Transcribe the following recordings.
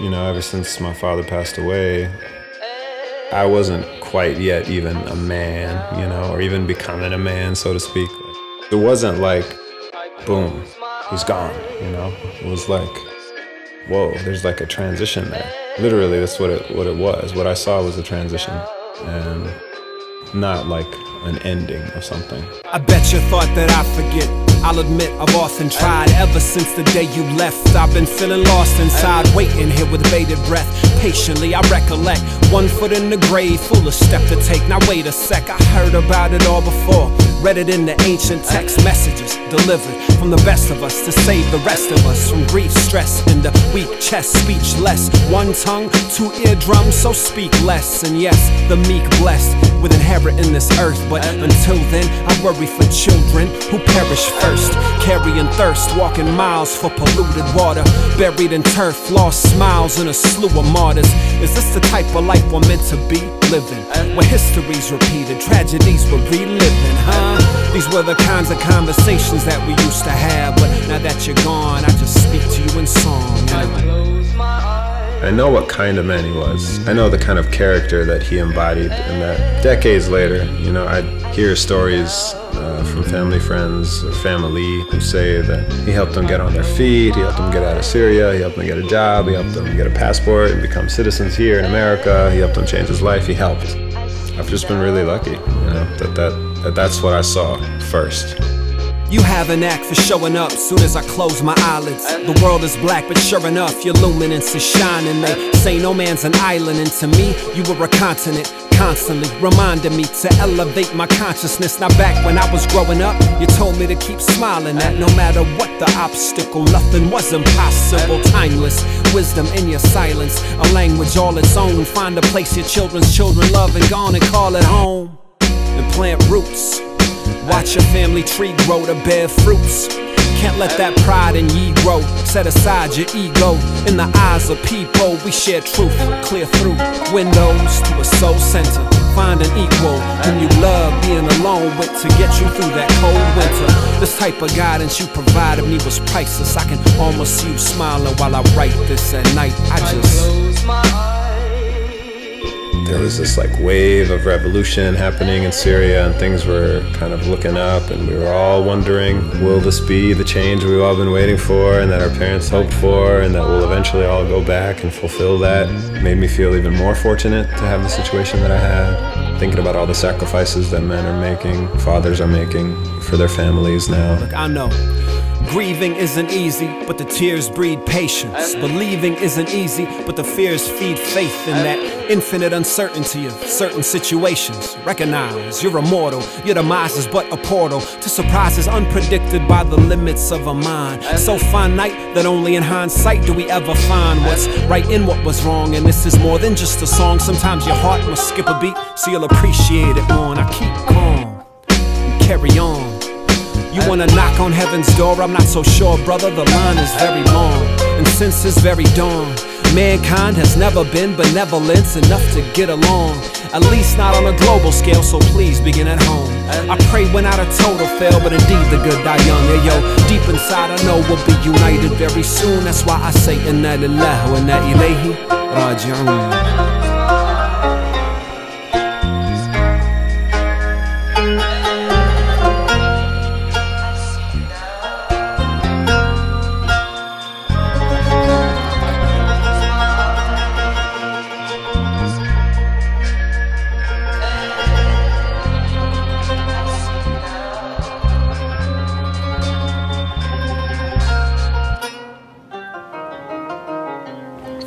You know, ever since my father passed away, I wasn't quite yet even a man, you know, or even becoming a man, so to speak. It wasn't like, boom, he's gone, you know? It was like, whoa, there's like a transition there. Literally, that's what it was. What I saw was a transition, and not like an ending of something. I bet you thought that I'd forget. I'll admit I've often tried. Ever since the day you left, I've been feeling lost inside, waiting here with bated breath. Patiently I recollect, one foot in the grave, full of step to take. Now wait a sec, I heard about it all before, read it in the ancient text. Messages delivered from the best of us to save the rest of us from grief, stress, and the weak chest. Speechless, one tongue, two eardrums, so speak less. And yes, the meek blessed with inheriting this earth. But until then, I worry for children who perish first. Carrying thirst, walking miles for polluted water, buried in turf, lost smiles in a slew of martyrs. Is this the type of life we're meant to be living? Where history's repeated, tragedies we're reliving, huh? These were the kinds of conversations that we used to have, but now that you're gone, I just speak to you in song. I know what kind of man he was. I know the kind of character that he embodied, and that decades later, you know, I hear stories from family, friends, or family who say that he helped them get on their feet, he helped them get out of Syria, he helped them get a job, he helped them get a passport and become citizens here in America, he helped them change his life, he helped. I've just been really lucky, you know, that's what I saw first. You have an act for showing up soon as I close my eyelids. The world is black, but sure enough, your luminance is shining. They say no man's an island, and to me, you were a continent. Constantly reminding me to elevate my consciousness. Now back when I was growing up, you told me to keep smiling, that no matter what the obstacle, nothing was impossible. Timeless wisdom in your silence, a language all its own. Find a place your children's children love and gone and call it home. And plant roots, watch your family tree grow to bear fruits. Can't let that pride in ye grow. Set aside your ego. In the eyes of people, we share truth. Clear through windows to a soul center. Find an equal whom you love being alone with to get you through that cold winter. This type of guidance you provided me was priceless. I can almost see you smiling while I write this at night. There was this like wave of revolution happening in Syria, and things were kind of looking up, and we were all wondering, will this be the change we've all been waiting for and that our parents hoped for, and that we'll eventually all go back and fulfill that? It made me feel even more fortunate to have the situation that I had. Thinking about all the sacrifices that men are making, fathers are making for their families now. Look, I know. Grieving isn't easy, but the tears breed patience. Believing isn't easy, but the fears feed faith in that infinite uncertainty of certain situations. Recognize you're immortal, your demise is but a portal to surprises unpredicted by the limits of a mind. So finite that only in hindsight do we ever find what's right in what was wrong. And this is more than just a song. Sometimes your heart must skip a beat, so you'll appreciate it more. And I keep calm and carry on. You wanna knock on heaven's door? I'm not so sure, brother, the line is very long. And since his very dawn, mankind has never been benevolent enough to get along, at least not on a global scale, so please begin at home. I pray we're not a total fail, but indeed the good die young. Yeah, yo, deep inside I know we'll be united very soon. That's why I say, Inna lillahi wa inna ilayhi raji'un.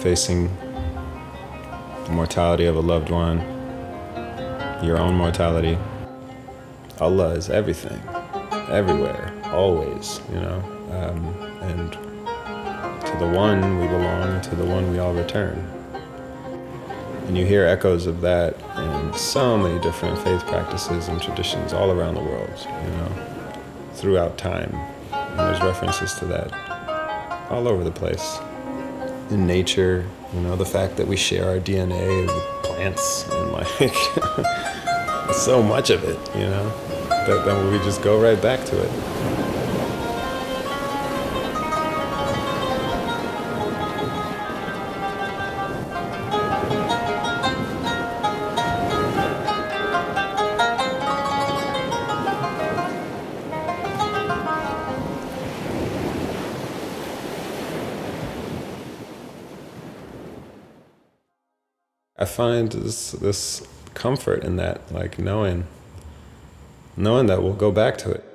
Facing the mortality of a loved one, your own mortality. Allah is everything, everywhere, always, you know. And to the one we belong, to the one we all return. And you hear echoes of that in so many different faith practices and traditions all around the world, you know, throughout time. And there's references to that all over the place. In nature, you know, the fact that we share our DNA with plants and like so much of it, you know, that then we just go right back to it. I find this comfort in that, like knowing that we'll go back to it.